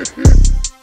Homicide.